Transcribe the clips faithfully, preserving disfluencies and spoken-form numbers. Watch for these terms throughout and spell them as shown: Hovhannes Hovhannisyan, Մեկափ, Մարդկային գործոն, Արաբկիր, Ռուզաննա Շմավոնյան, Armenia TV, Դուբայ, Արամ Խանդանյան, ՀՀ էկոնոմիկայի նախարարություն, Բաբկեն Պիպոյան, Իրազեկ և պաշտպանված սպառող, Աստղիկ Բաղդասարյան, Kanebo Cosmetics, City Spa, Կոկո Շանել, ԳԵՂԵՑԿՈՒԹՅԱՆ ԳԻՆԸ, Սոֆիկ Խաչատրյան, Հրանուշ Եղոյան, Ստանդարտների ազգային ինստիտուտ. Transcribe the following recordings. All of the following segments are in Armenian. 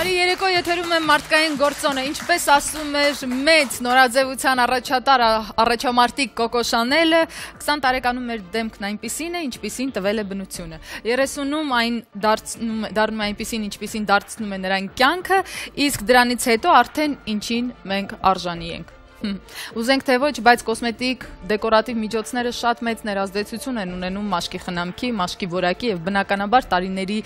Բարի երեկո, եթերում է Մարդկային գործոնը, ինչպես ասում էր մեծ նորաձևության առաջատար առաջամարտիկ Կոկո Շանելը, քսան տարեկանում էր դեմքն այնպիսին է, ինչպիսին տվել է բնությունը։ երեսունում այն դառնում է այնպիսին, ինչպիսին դարձնում է նրան կյանքը, իսկ դրանից հետո արդեն ինչին մենք արժանի ենք։ Ուզենք թե ոչ, բայց կոսմետիկ դեկորատիվ միջոցները շատ մեծ ներազդեցություն են ունենում մաշկի խնամքի, մաշկի որակի եւ բնականաբար տարիների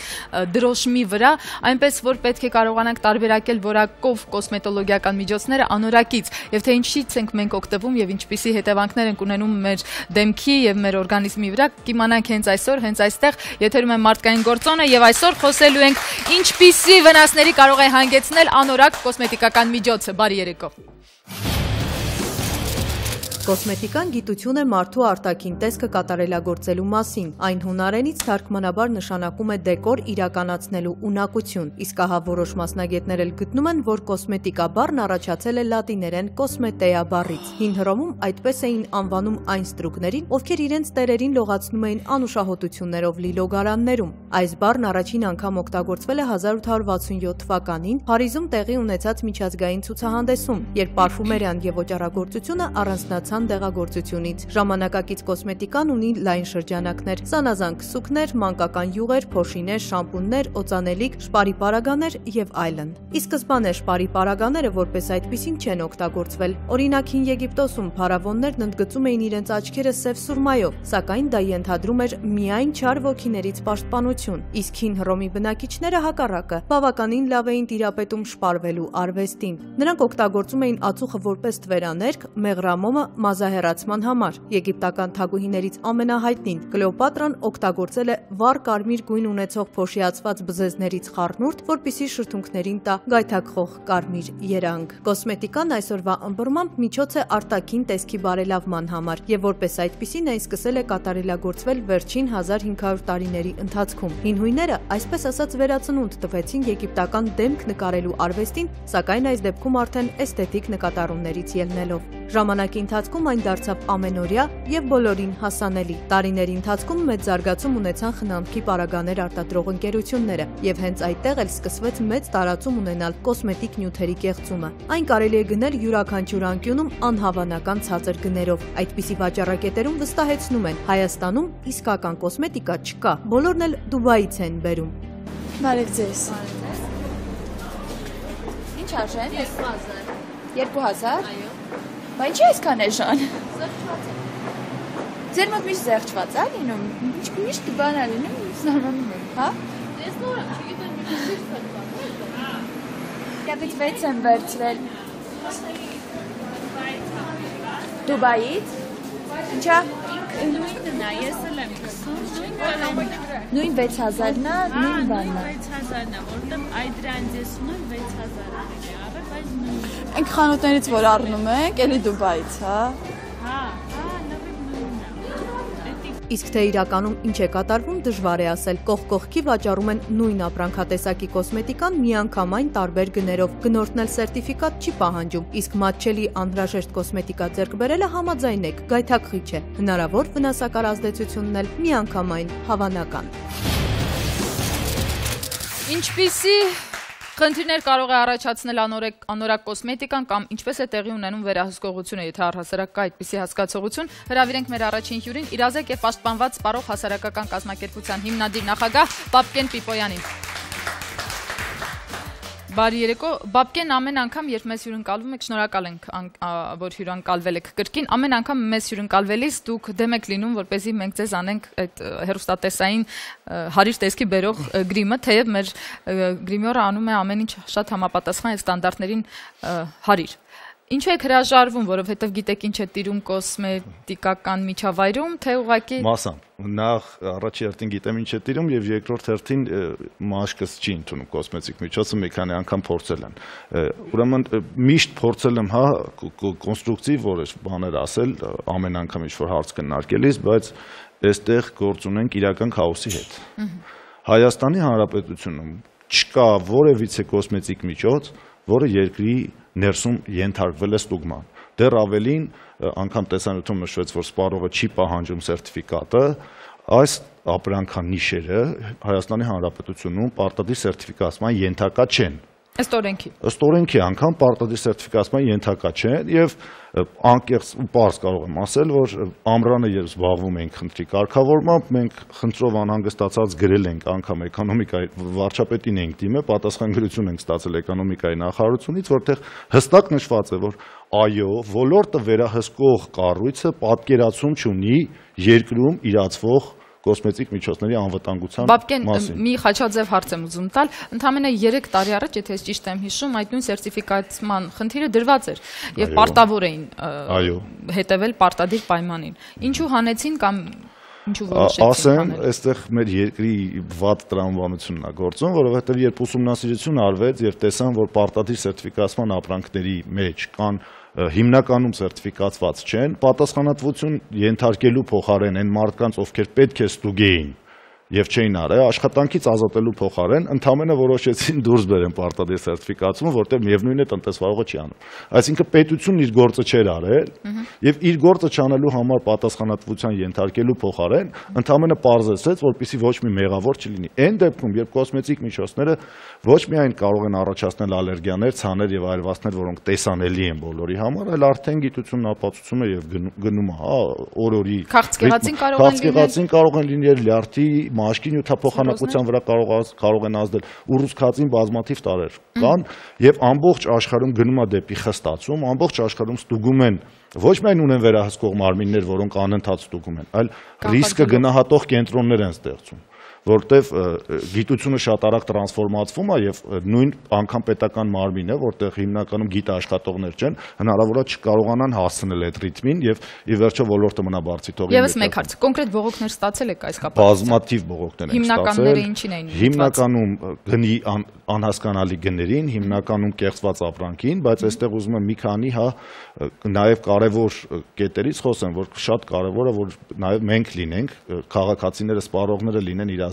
դրոշմի վրա, այնպես որ պետք է կարողանանք տարբերակել որակով կոսմետոլոգիական միջոցները անորակից եւ թե ինչից ենք մենք օգտվում եւ ինչպիսի հետևանքներ են ունենում մեր դեմքի եւ մեր օրգանիզմի վրա, կիմանանք հենց այսօր, հենց այստեղ, եթերում է Մարդկային գործոնը եւ այսօր խոսելու ենք ինչպիսի վնասների կարող է հանգեցնել անորակ կոսմետիկական միջոցը։ Բարի երեկո։ Կոսմետիկան գիտություն է մարդու արտաքին տեսքը կատարելագործելու մասին, այն հունարենից թարգմանաբար նշանակում է դեկոր իրականացնելու ունակություն, իսկ ահա որոշ մասնագետներ էլ գտնում են, որ կոսմետիկա բառն առաջացել է լատիներեն կոսմետեա բառից։ Հին Հռոմում այդպես էին անվանում այն ստրուկներին, ովքեր իրենց տերերին լողացնում էին անուշահոտություններով լիլոգարաններում։ Այս բառն առաջին անգամ օգտագործվել է հազար ութ հարյուր վաթսուն յոթ թվականին Փարիզում տեղի ունեցած միջազգային ցուցահանդեսում, երբ պարֆումերիան եւ օճառագործությունը առանձնացան դեղագործությունից։ Ժամանակակից կոսմետիկան ունի լայն շրջանակներ, սանազան քսուկներ, մանկական յուղեր, փոշիներ, շամպուններ, օծանելիք, շպարիպարագաներ եւ այլն։ Ի սկզբանե շպարիպարագաները որպես այդպիսին չեն օգտագործվել։ Օրինակ հին Եգիպտոսում փարավոններն ընդգծում էին իրենց աչքերը սև սուրմայով, սակայն դա ենթադրում էր միայն չար ոգիներից պաշտպանություն։ Իսկ հին Հռոմի բնակիչները հակառակը բավականին լավ էին տիրապետում շպարվելու արվեստին։ Նրանք օգտագործում էին ածուխը որպես թվերաներկ, մեղրամոմը մազահեռացման համար։ Եգիպտական թագուհիներից ամենահայտնին Կլեոպատրան օգտագործել է վառ կարմիր գույն ունեցող փոշիացված բզեզներից խառնուրդ, որպիսի շրթունքներին տա գայթակղող կարմիր երանգ։ Կոսմետիկան այսօրվա ըմբռնմամբ միջոց է արտաքին տեսքի բարելավման համար, եւ որպես այդպիսին այն սկսել է կատարելագործվել վերջին հազար ու հինգ հարյուր տարիների ընթացքում։ Հին հույները, այսպես ասած, վերածնունդ տվեցին եգիպտական դեմք նկարելու արվեստին, սակայն այս դեպքում արդեն էսթետիկ նկատառումներից ելնելով։ Ժամանակի ընթացքում այն դարձավ ամենօրյա եւ բոլորին հասանելի։ Տարիների ընթացքում մեծ զարգացում ունեցան խնամքի պարագաներ արտադրող ընկերությունները եւ հենց այդտեղ էլ սկսվեց մեծ տարածում ունենալ կոսմետիկ նյութերի կեղծումը։ Այն կարելի է գնել յուրաքանչյուր անկյունում անհավանական ցածր գներով։ Այդպիսի վաճառակետերում վստահեցնում են, Հայաստանում իսկական կոսմետիկա չկա, բոլորն էլ Դուբայից են բերում։ Բարև ձեզ։ Ինչ արժեն այս մազը։ երկու հազար։ Այո։ Բայց ի՞նչ կան է Ժան։ Զեղչված է։ Ձեր մոտ միշտ զեղչված է լինում, միշտ բան է լինում, զարմանում եմ, հա։ Ես նոր եմ, չգիտեմ, մի քիչ զեղչված։ Դե վեց եմ վերցրել։ Դուբայից։ Ինչա։ Նույնն է, ես էլ եմ քսուն։ Նույն վեց հազարն է, նույն բանն է։ վեց հազարն է, որտեղ այդ դրանից ես ունեմ վեց հազար արել, բայց նույնն է։ Ենք խանութներից, որ առնում ենք, էլի Դուբայից, հա։ Հա, հա, նույնն է։ Իսկ թե իրականում ինչ է կատարվում, դժվար է ասել։ Կողքողքի վաճառում են նույն ապրանքատեսակի կոսմետիկան միանգամայն տարբեր գներով։ Գնորդն էլ սերտիֆիկատ չի պահանջում, իսկ մատչելի անհրաժեշտ կոսմետիկա ձեռք բերելը համաձայնեք, գայթակղիչ է։ Հնարավոր վնասակար ազդեցությունն էլ միանգամայն հավանական։ Ինչպիսի խնդիրներ կարող է առաջացնել անորակ կոսմետիկան կամ ինչպես է տեղի ունենում վերահսկողությունը, եթե առհասարակ կա այդպիսի հասկացողություն, հրավիրենք մեր առաջին հյուրին, իրազեկ եւ պաշտպանված սպառող հասարակական կազմակերպության հիմնադիր նախագահ Բաբկեն Պիպոյանին։ Բարի երեկո, Բաբկեն, ամեն անգամ, երբ մեզ հյուրընկալվում եք, շնորհակալ ենք, որ հյուրընկալվել եք կրկին, ամեն անգամ մեզ հյուրընկալվելիս դուք դեմ եք լինում, որպեսզի մենք ձեզ անենք այդ հեռուստատեսային հարիր տեսքի բերող գրիմը, թեև մեր գրիմյորը անում է ամեն ինչ շատ համապատասխան եւ ստանդարտներին հարիր։ Ինչու եք հրաժարվում, որովհետև գիտեք ինչ է տիրում կոսմետիկական միջավայրում, թե ուղղակի մասամբ։ Նախ առաջ հերթին գիտեմ ինչ է տիրում եւ երկրորդ հերթին մաշկս չի ընդունում կոսմետիկ միջոցը, մի քանի անգամ փորձել են։ Ուրեմն միշտ փորձել եմ, հա, կոնստրուկտիվ որոշ բաներ ասել ամեն անգամ ինչ որ հարց քննարկելիս, բայց այստեղ գործ ունենք իրական քաոսի հետ։ Հայաստանի Հանրապետությունում չկա որևիցե կոսմետիկ միջոց, որը երկրի ներսում ենթարկվել է ստուգման։ Դեռ ավելին, անգամ տեսանյութում նշվեց, որ սպառողը չի պահանջում սերտիֆիկատը, այս ապրանքանիշերը Հայաստանի Հանրապետությունում պարտադիր սերտիֆիկացման ենթակա չեն։ Ստորենքի Ստորենքի անգամ պարտադիր սերտիֆիկացման ենթակա չէ եւ անկեղծ ու պարզ կարող եմ ասել որ ամրանը երբ զբաղվում ենք քննքի կարգավորմամբ մենք քննրով անհանգստացած գրել ենք անգամ էկոնոմիկայի վարչապետին ենք դիմել պատասխանատվություն ենք ստացել էկոնոմիկայի նախարարությունից որտեղ հստակ նշված է որ այո ոլորտը վերահսկող կառույցը պատկերացում չունի երկրում իրացվող Կոսմետիկ միջոցների անվտանգության մասին։ Բաբկեն, մի խաչաձև հարց եմ ուզում տալ, ընդամենը երեք տարի առաջ, եթե ես ճիշտ եմ հիշում, այդ նույն սերտիֆիկացման խնդիրը դրված էր եւ պարտավոր էին հետեւել պարտադիր պայմանին։ Ինչու հանեցին կամ ինչու որոշեցին։ Ասեմ, այստեղ մեր երկրի վատ տրամաբանությունն է գործում, որովհետեւ երբ ուսումնասիրություն արվեց եւ տեսան, որ պարտադիր սերտիֆիկացման ապրանքների մեջ կան Հիմնականում սերտիֆիկացված չեն, պատասխանատվություն ենթարկելու փոխարեն այն մարդկանց, ովքեր պետք է ստուգեին եւ չէին արել, աշխատանքից ազատելու փոխարեն ընդամենը որոշեցին դուրս բերեն պարտադիր սերտիֆիկացումը, որտեղ միևնույնն է տնտեսվարողը չի անում։ Այսինքն պետությունն իր գործը չէր արել եւ իր գործը չանելու համար պատասխանատվության ենթարկելու փոխարեն ընդամենը պարզեցրեց, որպեսզի ոչ մի մեղավոր չլինի։ Այն դեպքում, երբ կոսմետիկ միջոցները ոչ միայն կարող են առաջացնել ալերգիաներ, ցաներ եւ այլվածներ, որոնք տեսանելի են բոլորի համար, այլ արդեն գիտությունն ապացուցում է եւ գնում է, հա, օր-օրի։ Քաղցկեղածին կարող են լինել լյարդի Մաշկի նյութափոխանակության վրա կարող են ազդել ուռուցքածին բազմաթիվ տարեր կան եւ ամբողջ աշխարհում գնում է դեպի խստացում, ամբողջ աշխարհում ստուգում են ոչ միայն ունեն վերահսկող մարմիններ, որոնք անընդհատ ստուգում են, այլ ռիսկը գնահատող կենտրոններ են ստեղծում, որտեղ գիտությունը շատ արագ տրանսֆորմացվում է եւ նույն անգամ պետական մարմինը, որտեղ հիմնականում գիտաշխատողներ չեն, հնարավորա չկարողանան հասնել այդ ռիթմին եւ ի վերջո ոլորտը մնա բարձի թողնի։ Եվս մեկ հարց, կոնկրետ բողոքներ ստացել եք այս կապակցությամբ։ Բազմաթիվ բողոքներ են ստացել։ Հիմնականները ինչին էին ուղղված։ Հիմնականում գնի անհասկանալի գներին, հիմնականում կեղծված ապրանքին, բայց այստեղ ուզում եմ մի քանի հա նաեւ կարեւոր կետերից խոսեմ, որ շատ կարեւոր է, որ նաեւ մենք լինենք, քաղաքացիները, սպառողները լինեն իրար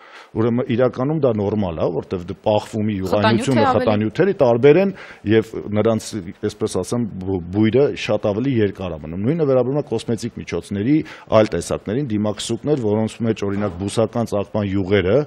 Ուրեմն իրականում դա նորմալ է, որտեվ դա պահվում է յուղանյութը, խտանյութերը տարբեր են եւ նրանց, այսպես ասեմ, բույրը շատ ավելի երկար է մնում։ Նույնը վերաբերում է կոսմետիկ միջոցների, այլ տեսակներին, դիմաքսուկներ, որոնց մեջ օրինակ բուսական ծաղկման յուղերը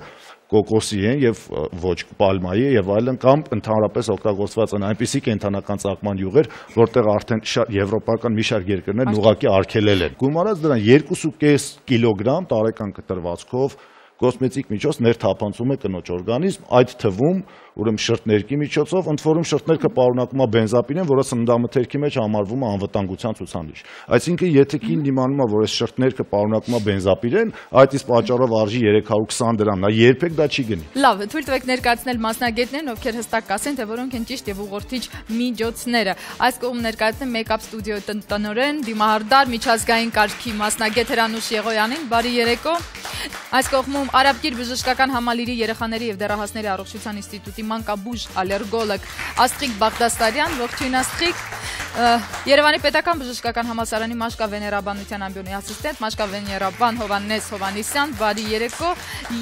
կոկոսի են եւ ոչ պալմայի եւ այլն կամ ընդհանրապես օգտագործված են այնպիսի կենթանական ծաղկման յուղեր, որտեղ արդեն եվրոպական մի շարք երկրներն ուղղակի արգելել են։ Գումարած դրան երկու կես կիլոգրամ տարեկան կտրվածքով Կոսմետիկ միջոց ներթափանցում է կնոջ օրգանիզմ, այդ թվում ուրեմն շրթներքի միջոցով, ընդ որում շրթներքը պարունակում է բենզապիրեն, որը սննդամթերքի մեջ համարվում է անվտանգության ցուցանիշ։ Այսինքն, եթե քին իմանում է, որ այս շրթներքը պարունակում է բենզապիրեն, այդ իսկ պատճառով արժի երեք հարյուր քսան դրամ, նա երբեք դա չի գնի։ Լավ, թույլ տվեք ներկայացնել մասնագետներին, ովքեր հստակ կասեն, թե որոնք են ճիշտ եւ ուղղորդիչ միջոցները։ Այս կողմ ներկայացնում Մեկափ ստուդիոյի տնօրեն, դիմահարդար, միջազգային կարգի մասնագետ Հրանուշ Եղոյանին, բարի երեկո։ Այս կողմում Արաբկիր բժշկական համալիրի երեխաների եւ դեռահասների առողջության ինստիտուտի մանկաբույժ ալերգոլոգ Աստղիկ Բաղդասարյան, ողջույն Աստղիկ, Երևանի պետական բժշկական համալսարանի մաշկավեներաբանության ամբիոնի ասիստենտ, մաշկավեներաբան Hovhannes Hovhannisyan, բարի երեկո,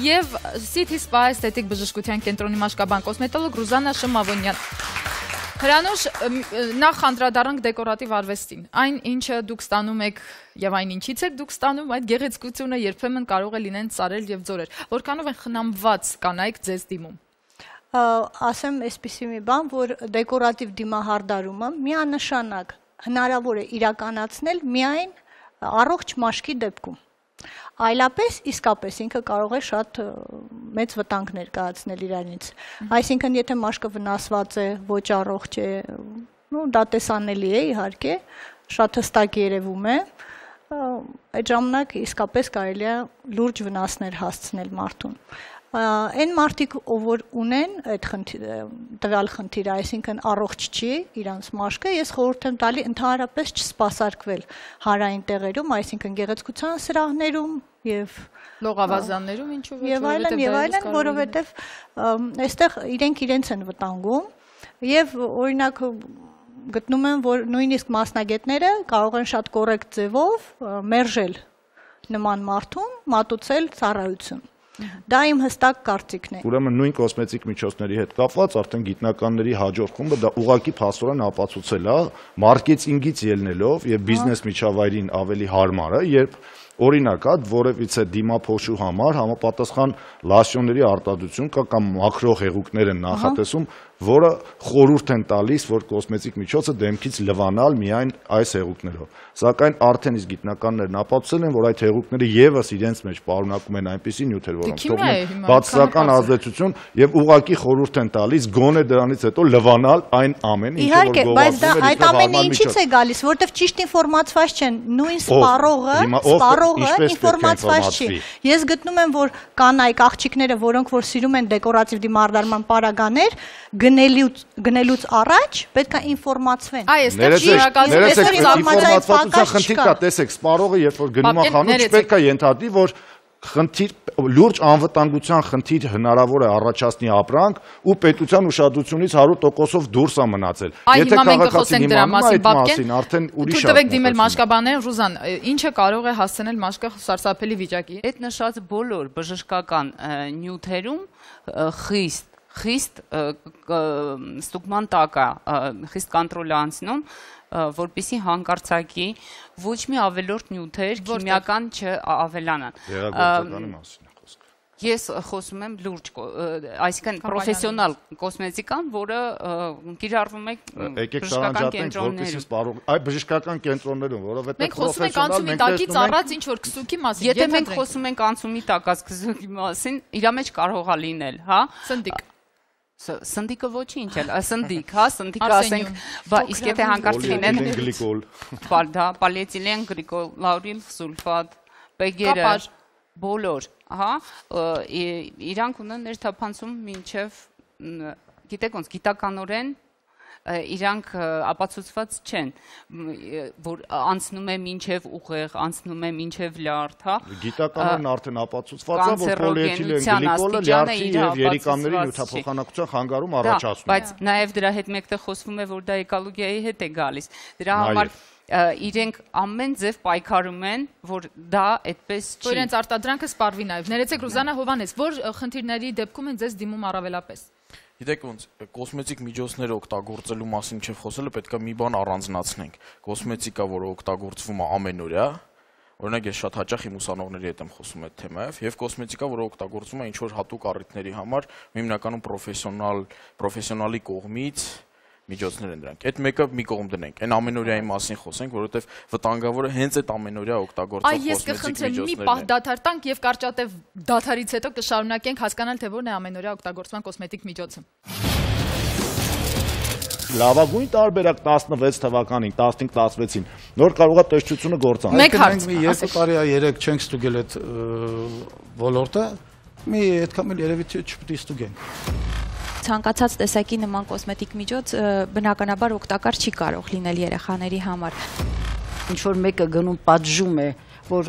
եւ City Spa Aesthetic բժշկության կենտրոնի մաշկաբան կոսմետոլոգ Ռուզաննա Շմավոնյան։ Հրանուշ, նախ անդրադառնանք դեկորատիվ արվեստին։ Այն ինչը դուք ստանում եք եւ այն ինչից եք դուք ստանում, այդ գեղեցկությունը երբեմն կարող է լինեն ծարել եւ ձորեր։ Որքանով են խնամված կանայք ձեզ դիմում։ Ասեմ այսպիսի մի բան, որ դեկորատիվ դիմահարդարումը միանշանակ հնարավոր է իրականացնել միայն առողջ մաշկի դեպքում։ Այլապես իսկապես ինքը կարող է շատ մեծ վտանգ ներկայացնել իրանից։ Այսինքն, եթե մաշկը վնասված է, ոչ առողջ է, դա տեսանելի է, իհարկե, շատ հստակ երևում է, այդ ժամանակ իսկապես կարելի է լուրջ վնասներ հասցնել մարդուն։ Այն մարդիկ, որ ունեն այդ տվյալ խնդիրը, այսինքն առողջ չի իրանց մաշկը, ես խորհուրդ եմ տալի ընդհանրապես չսպասարկվել հանրային տեղերում, այսինքն գեղեցկության սրահներում եւ լողավազաններում, ինչու ոչ, եւ այլն, եւ այլն, որովհետեւ այստեղ իրենք իրենց են վտանգում եւ օրինակ գտնում են, որ նույնիսկ մասնագետները կարող են շատ կորեկտ ձևով մերժել նման մարդուն, մատուցել ծառայություն։ Դա իմ հստակ կարծիքն է։ Ուրեմն նույն կոսմետիկ միջոցների հետ կապված արդեն գիտնականների հաջորդ խումբը դա ուղղակի փաստորեն ապացուցել է մարքեթինգից ելնելով եւ բիզնես միջավայրին ավելի հարմար է, երբ օրինակ հատ որևիցե դիմափոշու համար համապատասխան լասյոնների արտադրություն կա կամ մակրո հեղուկներ են նախատեսում, որը խորհուրդ են տալիս, որ կոսմետիկ միջոցը դեմքից լվանալ միայն այս հեղուկներով։ Սակայն արդեն իսկ գիտնականներն ապացուցել են, որ այդ հեղուկները եւս իրենց մեջ պարունակում են այնպիսի նյութեր, որոնք բացասական ազդեցություն եւ ուղղակի խորհուրդ են տալիս գոնե դրանից հետո լվանալ այն ամենը, ինչ որ գովազդում է։ Իհարկե, բայց դա այդ ամենը ինչից է գալիս, որտեվ ճիշտ ինֆորմացված չեն, նույն սպառողը, սպառողը ինֆորմացված չի։ Ես գտնում եմ, որ կանայք աղջիկները, որոնք որ սիրում են դեկորատիվ դիմարդարման պարագաներ, գնելուց առաջ պետք է ինֆորմացվեն։ Այս ներեցեք, խնդիր լուրջ անվտանգության խնդիր հնարավոր է առաջացնի ապրանք ու պետության ուշադրությունից հարյուր տոկոսով դուրս է մնացել։ Եթե քաղաքացին դիմանում է այդ մասին, արդեն ուրիշ է։ Դուք դուք դիմել մաշկաբաներին, Ռուզան, ինչը կարող է հասցնել մաշկը սարսափելի վիճակի։ Այդ նշած բոլոր բժշկական նյութերում խիստ խիստ ստուգման տակ է, խիստ կոնտրոլը անցնում, որպեսզի հանկարծակի ոչ մի ավելորդ նյութեր քիմիական չավելանան։ Գեղագործականի մասին է խոսքը։ Ես խոսում եմ լուրջ, այսինքն պրոֆեսիոնալ կոսմետիկան, որը կիրառվում է բժշկական կենտրոններում։ Այդ բժշկական կենտրոններում, որովհետև պրոֆեսիոնալ մենք տեսնում ենք անցումի տակից առած ինչ որ քսուկի մասին։ Սնդիկը ոչ ինչ էլ, սնդիկ, հա, սնդիկ ասենք, իսկ եթե հանկարծ լինեն պալիետիլեն գրիկոլ, լաուրիլ սուլֆատ, պեգերը, բոլոր, հա, իրանք ունեն ներթափանցում մինչև, գիտեք ոնց, գիտականորեն, իրանք ապացուցված չեն, որ անցնում է մինչև ուղեղ, անցնում է մինչև լյարդ, հա։ Գիտականորեն արդեն ապացուցված է, որ պոլիետիլեն գլիկոլը լյարդի եւ երիկամների նյութափոխանակության խանգարում առաջացնում է։ Բայց նաեւ դրա հետ մեկտեղ խոսվում է, որ դա էկոլոգիայի հետ է գալիս։ Դրա համար իրենք ամեն ձև պայքարում են, որ դա այդպես չի։ Որ իրենց արտադրանքը սպառվի նաեւ։ Ներեցեք, Ռուզաննա Հովհաննես, որ խնդիրների դեպքում են ձեզ դիմում առավելապես։ Գիտեք ոնց, կոսմետիկ միջոցները օգտագործելու մասին չեմ խոսել, պետք է մի բան առանձնացնենք։ Կոսմետիկա, որը օգտագործվում է ամենօրյա, օրինակ ես շատ հաճախ իմ ուսանողների հետ եմ խոսում այդ թեմայով, եւ կոսմետիկա, որը օգտագործվում է ինչ-որ հատուկ առիթների համար, հիմնականում պրոֆեսիոնալ, պրոֆեսիոնալի կողմից միջոցներ են դրանք։ Այդ մեկը մի կողմ դնենք, այն ամենօրյայի մասին խոսենք, որովհետեւ վտանգավորը հենց այդ ամենօրյա օգտագործող կոսմետիկ միջոցներն են։ Այ ես կխնդրեմ, մի պահ դադարել եւ կարճատև դադարից հետո կշարունակենք հասկանալ, թե որն է ամենօրյա օգտագործման կոսմետիկ միջոցը։ Լավագույն տարբերակ տասնվեց թվականին, տասնհինգ տասնվեցին, նոր կարող է տեսչությունը գործան։ Մեկ հարց։ Մենք երկու տարի է երեք չենք ստուգել այդ ոլորտը, մի այդքան էլ երևի թե չպետք է ստուգենք։ Ցանկացած տեսակի նման կոսմետիկ միջոց բնականաբար օգտակար չի կարող լինել երեխաների համար։ Ինչ որ մեկը գնում պատժում է, որ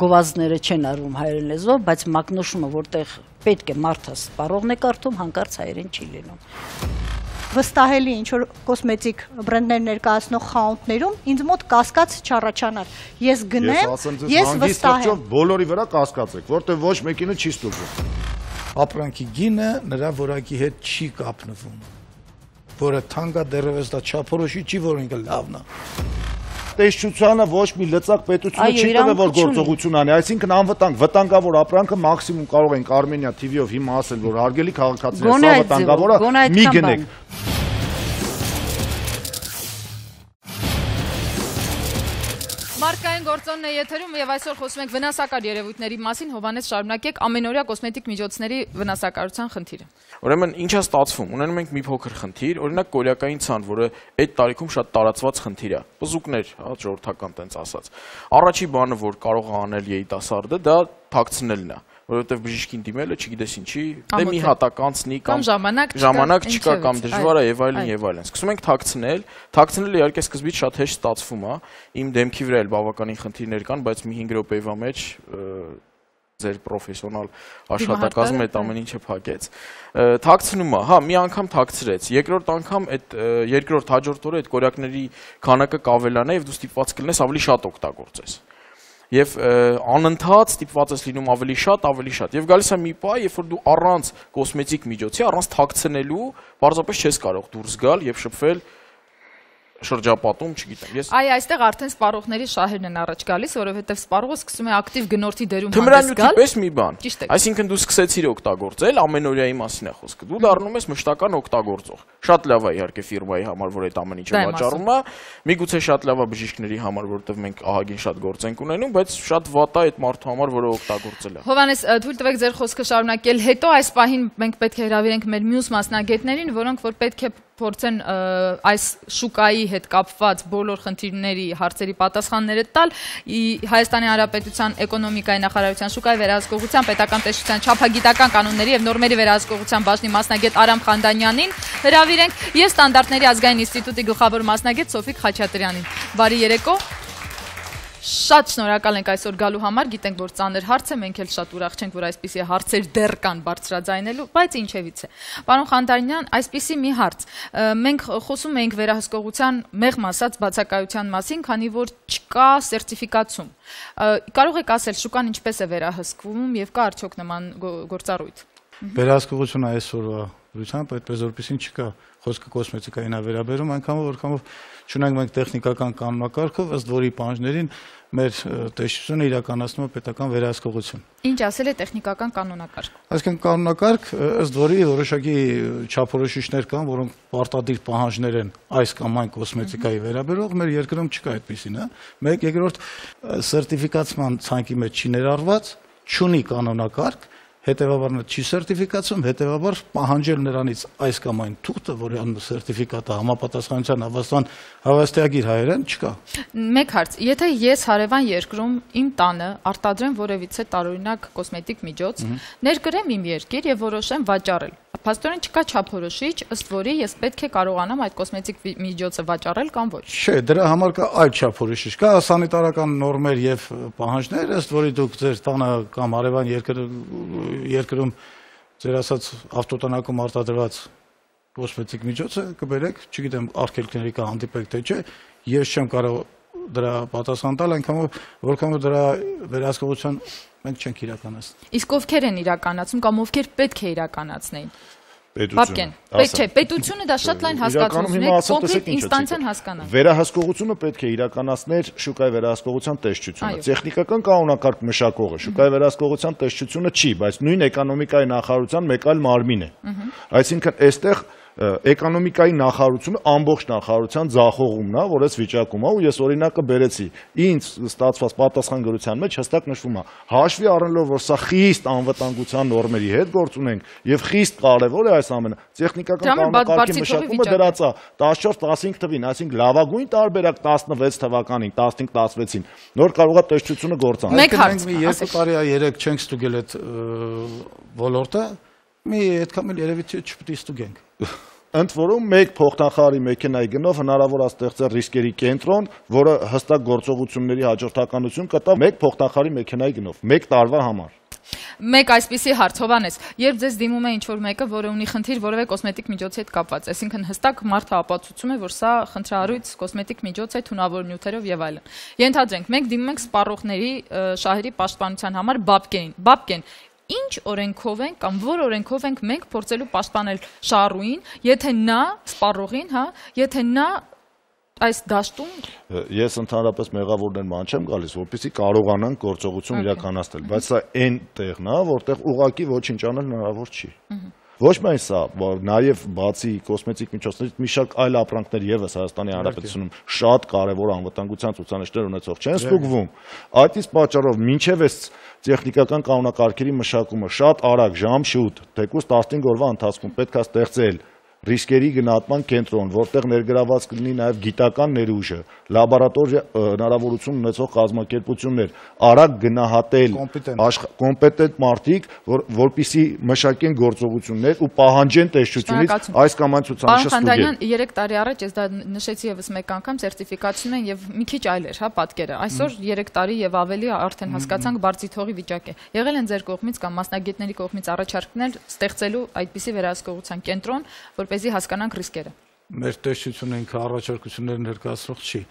գովազդները չեն արվում հայերեն լեզվով, բայց մակնոշումը, որտեղ պետք է մարդը սպառողն է կարդում, հանկարծ հայերեն չի լինում։ Վստահելի ինչ որ կոսմետիկ բրենդներ ներկայացնող խանութներում ինձ մոտ կասկած չառաջանար։ Ես գնեմ, ես վստահ եմ։ Բոլորի վրա կասկածեք, որտեղ ոչ մեկինը չի ստուգում։ Ապրանքի գինը նրա որակի հետ չի կապնվում, որը թանկա դեռևս դա չափորոշի չի, որ ինքը լավն է։ Տեսչությանը ոչ մի լծակ պետությունը չի տվել, որ գործողություն անի, այսինքն անվտանգ, վտանգավոր ապրանքը մաքսիմում կարող ենք Արմենիա Թի Վի-ով հիմա ասել, որ հարգելի քաղաքացիներ, սա վտանգավորը մի գնեք։ Մարդկային գործոնն է եթերում եւ այսօր խոսում ենք վնասակար երևույթների մասին։ Հովհաննես, շարունակեք ամենօրյա կոսմետիկ միջոցների վնասակարության խնդիրը։ Ուրեմն ինչ է ստացվում։ Ունենում ենք մի փոքր խնդիր, օրինակ կորեական ցան, որը այդ տարիքում շատ տարածված խնդիր է։ Բզուկներ, հա, ժողովրդական տենց ասած։ Առաջի բանը, որ կարող է անել երիտասարդը, դա թաքցնելն է, որովհետեւ բժիշկին դիմելը չգիտես ինչի, դե մի հատակ անցնի կամ ժամանակ չկա կամ դժվար է եւ այլն եւ այլն։ Սկսում ենք թաքցնել, թաքցնելը իհարկե սկզբից շատ հեշտ ստացվում է, իմ դեմքի վրա էլ բավականին խնդիրներ կան, բայց մի հինգ րոպեվա մեջ ձեր պրոֆեսիոնալ աշխատակազմը այդ ամեն ինչը փակեց։ Թաքցնում է, հա, մի անգամ թաքցրեց, երկրորդ անգամ այդ երկրորդ հաջորդ օրը այդ կորյակների քանակը կավելանա եւ դու ստիպված կլնես ավելի շատ օգտագործես։ եւ անընդհատ ստիպված ես լինում ավելի շատ, ավելի շատ։ Եվ գալիս է մի պահ, երբ որ դու առանց կոսմետիկ միջոցի, առանց թաքցնելու, բարձրապես չես կարող դուրս գալ եւ շփվել շրջապատում, չգիտեմ։ Ես Այ այստեղ արդեն սպառողների շահերն են առաջ գալիս, որովհետեւ սպառողը սկսում է ակտիվ գնորդի դերում հանդես գալ։ Թմրանյութի պես մի բան։ Այսինքն դու սկսեցիր օգտագործել, ամենօրյայի մասին է խոսքը։ Դու դառնում ես մշտական օգտագործող։ Շատ լավ է իհարկե ֆիրմայի համար, որ այդ ամեն ինչը վաճառում է, միգուցե շատ լավ է բժիշկների համար, որովհետեւ մենք ահագին շատ գործ ենք ունենում, բայց շատ վատ է այդ մարդու համար, որը օգտագործել է։ Հովհաննես, թույլ տվեք ձեր խոսքը շարունակել, հետո այս պահին մենք պետք է հրավիրենք մեր մյուս մասնագետներին, որոնք որ պետք է փորձեն այս շուկայի հետ կապված բոլոր խնդիրների հարցերի պատասխանները տալ Հայաստանի Հանրապետության Էկոնոմիկայի նախարարության շուկայի վերահսկողության պետական տեսչության չափագիտական կանոնների եւ նորմերի վերահսկողության բաժնի մասնագետ Արամ Խանդանյանին հրավիրենք եւ ստանդարտների ազգային ինստիտուտի գլխավոր մասնագետ Սոֆիկ Խաչատրյանին։ Բարի երեկո։ Շատ շնորհակալ ենք այսօր գալու համար, գիտենք որ ծանր հարց է, մենք էլ շատ ուրախ չենք որ այսպիսի հարցեր դեռ կան բարձրաձայնելու, բայց ինչևից է։ Պարոն Խանդանյան, այսպիսի մի հարց։ Մենք խոսում ենք վերահսկողության մեղմ ասած բացակայության մասին, քանի որ չկա սերտիֆիկացում։ Կարող եք ասել շուկան ինչպես է վերահսկվում եւ կա արդյոք նման գործառույթ։ Վերահսկողությունը այսօրվա դրությամբ այդպես որպեսին չկա։ Խոսքը կոսմետիկային է վերաբերում, այնքան որքանով չունենք մենք տեխնիկական կանոնակարգով, ըստ որի պահանջներին մեր տեսչությունը իրականացնում է պետական վերահսկողություն։ Ինչ ասել է տեխնիկական կանոնակարգ։ Այսինքն կանոնակարգ, ըստ որի որոշակի չափորոշիչներ կան, որոնք պարտադիր պահանջներ են այս կամ այն կոսմետիկայի վերաբերող, մեր երկրում չկա այդպիսին, հա։ Մեկ, երկրորդ սերտիֆիկացման ցանկի մեջ չի ներառված, չունի կանոնակարգ։ Հետևաբար նա չի սերտիֆիկացում, հետևաբար պահանջել նրանից այս կամ այն թուղթը, որի սերտիֆիկատը համապատասխանության հավաստման հավաստիագիր հայերեն չկա։ Մեկ հարց, եթե ես հարևան երկրում իմ տանը արտադրեմ որևիցե տարօրինակ կոսմետիկ միջոց, ներկրեմ իմ երկիր եւ որոշեմ վաճառել։ Փաստորեն չկա չափորոշիչ, ըստ որի ես պետք է կարողանամ այդ կոսմետիկ միջոցը վաճառել կամ ոչ։ Չէ, դրա համար կա այլ չափորոշիչ, կա սանիտարական նորմեր եւ պահանջներ, ըստ որի դուք ձեր տանը կամ արևան երկրում ձեր ասած ավտոտնակում արտադրված կոսմետիկ միջոցը կբերեք, չգիտեմ արգելքների կհանդիպեք թե չէ, ես չեմ կարող դրա պատասխան տալ, այնքան որքան դրա վերահսկողության մենք չենք իրականացնում։ Իսկ ովքեր են իրականացնում կամ ովքեր պետք է իրականացնեին։ Պետություն։ Պետք է, պետությունը դա շատ լայն հասկացություն է, կոնկրետ ինստանցիան հասկանա։ Վերահսկողությունը պետք է իրականացներ շուկայի վերահսկողության տեսչությունը։ Տեխնիկական կանոնակարգ մշակողը շուկայի վերահսկողության տեսչությունը չի, բայց նույն էկոնոմիկայի նախարարության մեկ այլ մարմին է։ Այսինքն այստեղ էկոնոմիկայի նախարարությունը ամբողջ նախարարության ձախողումն է, որ այս վիճակում է, ու ես օրինակը բերեցի։ Ինձ ստացված պատասխանատվության մեջ հստակ նշվում է, հաշվի առնելով, որ սա խիստ անվտանգության նորմերի հետ գործ ունենք եւ խիստ կարեւոր է այս ամենը, տեխնիկական կանոնակարգի մշակումը դրած է տասնչորս տասնհինգ թվին, այսինքն լավագույն տարբերակ տասնվեց թվականին, տասնհինգ տասնվեցին, նոր կարող է տեսչությունը գործանալ։ Մեկ հարց, երկու տարի է երեք չենք ստուգել այդ ոլորտը, մի այդքան էլ երևի թե չպետք է ստուգենք։ Ընդ որում մեկ փոխնախարարի մեքենայի գնով հնարավոր է ստեղծել ռիսկերի կենտրոն, որը հստակ գործողությունների հաջորդականություն կտա մեկ փոխնախարարի մեքենայի գնով, մեկ տարվա համար։ Մեկ այսպիսի հարց, Հովհաննես, երբ ձեզ դիմում է ինչ-որ մեկը, որը ունի խնդիր որևէ կոսմետիկ միջոցի հետ կապված, այսինքն հստակ մարդը ապացուցում է, որ սա խնդրահարույց կոսմետիկ միջոց է թունավոր նյութերով եւ այլն։ Ենթադրենք, մենք դիմում ենք սպառողների շահերի պաշտպանության համար Բաբկենին։ Բաբկեն, ինչ օրենքով ենք կամ որ օրենքով ենք մենք փորձելու պաշտպանել շահառուին, եթե նա սպառողին, հա, եթե նա այս դաշտում։ Ես ընդհանրապես մեղավորներ ման չեմ գալիս, որպեսզի կարողանան գործողություն իրականացնել, բայց սա այն տեղն է, որտեղ ուղղակի ոչինչ անել հնարավոր չի։ Ոչ միայն սա, նաև բացի կոսմետիկ միջոցներից մի շարք այլ ապրանքներ ևս Հայաստանի Հանրապետությունում շատ կարևոր անվտանգության ցուցանիշներ ունեցող չեն ստուգվում։ Այդ իսկ պատճառով մինչև այս տեխնիկական կանոնակարգերի մշակումը շատ արագ, ժամշուտ, թեկուզ տասնհինգ օրվա ընթացքում պետք է ստեղծել ռիսկերի գնահատման կենտրոն, որտեղ ներգրաված կլինի նաև գիտական ներուժը, լաբորատորիա հնարավորություն ունեցող կազմակերպություններ, արագ գնահատել կոմպետենտ մարդիկ, որպիսի մշակեն գործողություններ ու պահանջեն տեսչությունից այս կամ այն ցուցանիշը ստուգել։ Պարոն Խանդանյան, երեք տարի առաջ ես դա նշեցի եւս մեկ անգամ, սերտիֆիկացում են եւ մի քիչ այլ էր, հա, պատկերը։ Այսօր երեք տարի եւ ավելի արդեն հասկացանք բարձի թողի վիճակ է։ Եղել են ձեր կողմից կամ մասնագետների կողմից առաջարկներ ստեղծելու այդպիսի վերահսկողության կենտրոն, որ Մեզ հասկանանք ռիսկերը։ Մեր տեսչությունը ինքը առաջարկություններ ներկայացնող չի։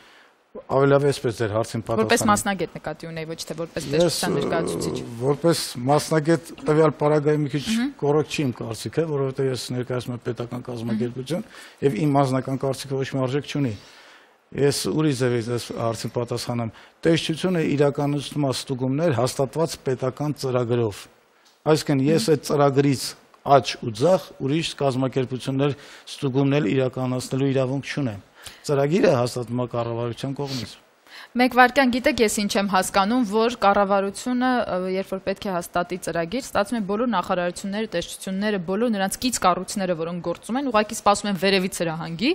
Որպես մասնագետ նկատի ունեի, ոչ թե որպես տեսության ներկայացուցիչ։ Որպես մասնագետ տվյալ պարագայի մի քիչ կոռեկտ չի իմ կարծիքը, որովհետև ես ներկայացնում եմ պետական կազմակերպություն եւ իմ անձնական կարծիքը ոչ մի արժեք չունի։ Ես ուրիշ ձևից այս հարցին պատասխանեմ։ Տեսությունը իրականացնում է ստուգումներ հաստատված պետական ծրագրով։ Այսինքն ես այդ ծրագրից աճ ու ձախ ուրիշ կազմակերպություններ ստուգումներ իրականացնելու իրավունք չունեմ։ Ծրագիրը հաստատվում է կառավարության կողմից։ Մեկ վարքյան գիտեք ես ինչ եմ հասկանում, որ կառավարությունը երբ որ պետք է հաստատի ծրագիր, ստացվում է բոլոր նախարարությունները, տեսչությունները, բոլոր նրանց կից կառույցները, որոնք գործում են, ուղղակի սպասում են վերևից հրահանգի,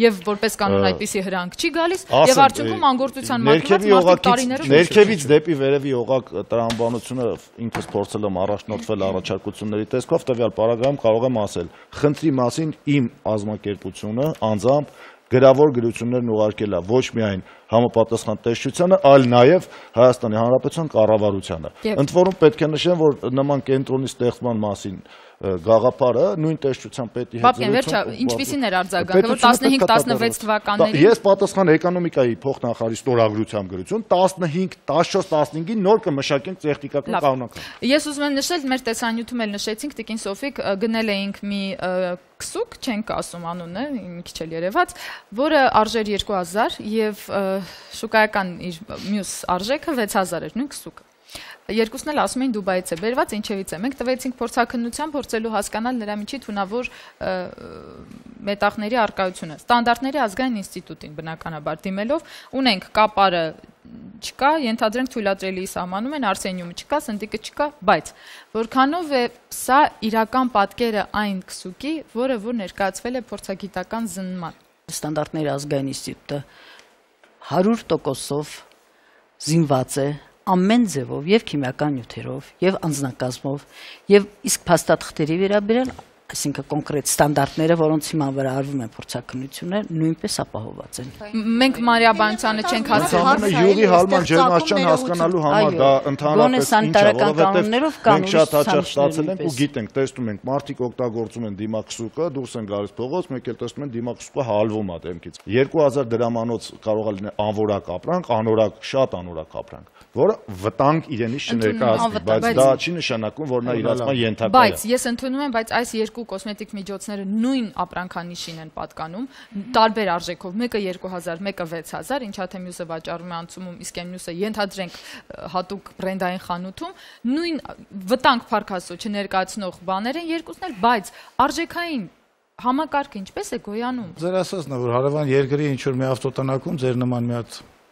եւ որպես կանոն այդպիսի հրանք չի գալիս, եւ արդյունքում անգործության մակարդակը տարիներով ներքևից դեպի վերևի օղակ տրամաբանությունը ինքս փորձել եմ առաջնորդվել առաջարկությունների տեսքով, տվյալ պարագայում կարող եմ ասել, խնդրի մասին իմ ազգակերպությունը անձամբ գրավոր գրություններն ուղարկել է ոչ միայն համապատասխան տեսչությանը, այլ նաեւ Հայաստանի Հանրապետության կառավարությանը։ Ընդ որում պետք է նշեմ, որ նման կենտրոնի ստեղծման մասին գաղափարը նույն տեսչության պետի հետ զրույցում։ Ես պատասխան էկոնոմիկայի փոխնախարարի ստորագրությամբ գրություն տասնհինգ, տասնչորս, տասնհինգին նոր կմշակենք տեխնիկական կանոնական։ Ես ուզում եմ նշել, մեր տեսանյութում էլ նշեցինք, Տիկին Սոֆիկ գնել էինք մի քսուկ, չենք ասում անունը, մի քիչ էլ երևաց, որը արժեր երկու հազար եւ շուկայական իր մյուս արժեքը վեց հազար էր նույն քսուկը։ Երկուսն էլ ասում էին Դուբայից է բերված, ինչևից է։ Մենք տվեցինք փորձաքննության փորձելու հասկանալ նրա միջի թունավոր մետաղների արկայությունը։ Ստանդարտների ազգային ինստիտուտին բնականաբար դիմելով ունենք կապարը չկա, ենթադրենք թույլատրելի սահմանում են, արսենիումը չկա, սնդիկը չկա, բայց որքանով է սա իրական պատկերը այն քսուկի, որը որ ներկայացվել է փորձագիտական զննման։ Ստանդարտների ազգային ինստիտուտը հարյուր տոկոսով զինված է ամեն ձևով եւ քիմիական նյութերով եւ անձնակազմով եւ իսկ փաստաթղթերի վերաբերյալ, այսինքն կոնկրետ ստանդարտները, որոնց հիման վրա արվում են փորձակնությունները, նույնպես ապահովված են։ Մենք մարիաբանությանը չենք հասկանում, յուղի հալման ջերմաստիճան հասկանալու համար դա ընդհանրապես որը վտանգ իրենից չներկայացնի, բայց դա չի նշանակում, որ նա իրացման ենթակա է։ Բայց ես ընդունում եմ, բայց այս երկու կոսմետիկ միջոցները նույն ապրանքանիշին են պատկանում, տարբեր արժեքով, մեկը երկու հազար, մեկը վեց հազար, ինչա թե մյուսը վաճառվում է անցումում, իսկ այն մյուսը ենթադրենք հատուկ բրենդային խանութում, նույն վտանգ փառքաստու չներկայացնող բաներ են երկուսն էլ, բայց արժեքային համակարգը ինչպես է գոյանում։ Ձեր ասածն է, որ հարևան երկրի ինչ որ մի ավտոտնակում ձեր նման մի հատ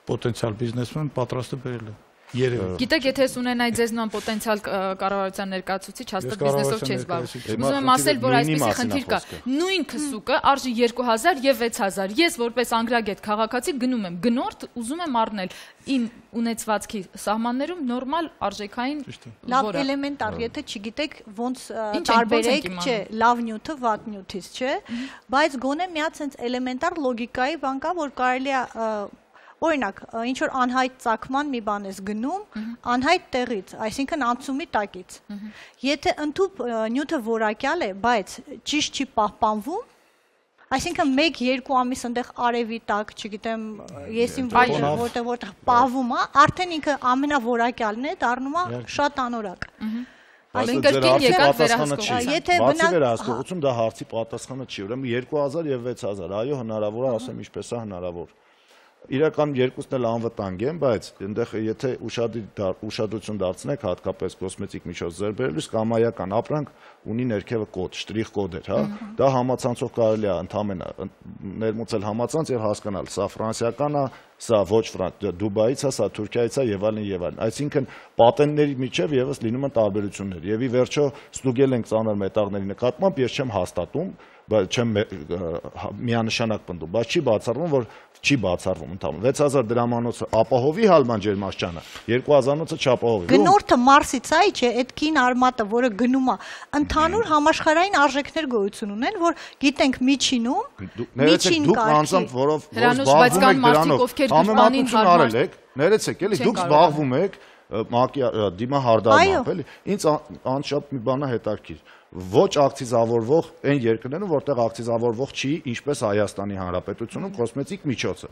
պոտենցիալ բիզնեսմեն պատրաստ է բերել։ Գիտեք, եթե ես ունենայի ձեզ նման պոտենցիալ կառավարության ներկայացուցիչ, հաստատ բիզնեսով չես զբաղվում։ Ուզում եմ ասել, որ այսպիսի խնդիր կա։ Նույն քսուկը արժի երկու հազար եւ վեց հազար։ Ես որպես անգրագետ քաղաքացի գնում եմ գնորդ, ուզում եմ առնել իմ ունեցվածքի սահմաններում նորմալ արժեքային որակը։ Լավ էլեմենտար, եթե չգիտեք ոնց տարբերեք, չէ, լավ նյութը վատ նյութից, չէ, բայց գոնե մի հատ sense էլեմենտար լոգիկայի բան կա, որ կարելի է օրինակ, ինչ որ անհայտ ծակման մի բան ես գնում, անհայտ տեղից, այսինքն անցումի տակից։ Եթե ընդհանուր նյութը որակյալ է, բայց ճիշտ չի պահպանվում, այսինքն մեկ-երկու ամիս այնտեղ արևի տակ, չգիտեմ, եսին որտեղ պահվում է, արդեն ինքը ամենավորակյալն է, դառնում է շատ անորակ։ Պատասխանը դա հարցի պատասխանը չի, ուրեմն երկու հազար եւ վեց հազար, այո, հնարավոր է, ասեմ ինչպես է հնարավոր։ Իրական երկուսն էլ անվտանգ են, բայց այնտեղ եթե ուշադրություն դարձնեք հատկապես կոսմետիկ միջոց ձեռբերելուց, կամայական ապրանք ունի ներքևը կոդ, շտրիխ կոդ էր, հա, դա համացանցով կարելի է ընդամենը ներմուծել համացանց եւ հասկանալ, սա ֆրանսիական է, սա ոչ ֆրանսիա, Դուբայից է, սա Թուրքիայից է եւ այլն եւ այլն։ Այսինքն պատենտների միջև եւս լինում են տարբերություններ եւ ի վերջո ստուգել ենք ծանր մետաղների նկատմամբ, ես չեմ հաստատում, բայց չեմ միանշանակ պնդում, բայց չի բացառվում, որ չի բացառվում ընդհանուր։ վեց հազար դրամանոցը ապահովի հալման ջերմաստիճանը, երկու հազարը չապահովի։ Գնորդը մարսից է, չէ, այդ կին արմատը, որը գնում է, ընդհանուր համաշխարհային արժեքներ գոյություն ունեն, որ գիտենք միջինում, միջին կարգի։ Ներեցեք, էլի դուք զբաղվում եք դիմահարդարմամբ, էլի։ Ինձ անշուտ մի բան է հետաքրքիր։ Ոչ ակցիզավորվող այն երկրներում, որտեղ ակցիզավորվող չի, ինչպես Հայաստանի Հանրապետությունում կոսմետիկ միջոցը։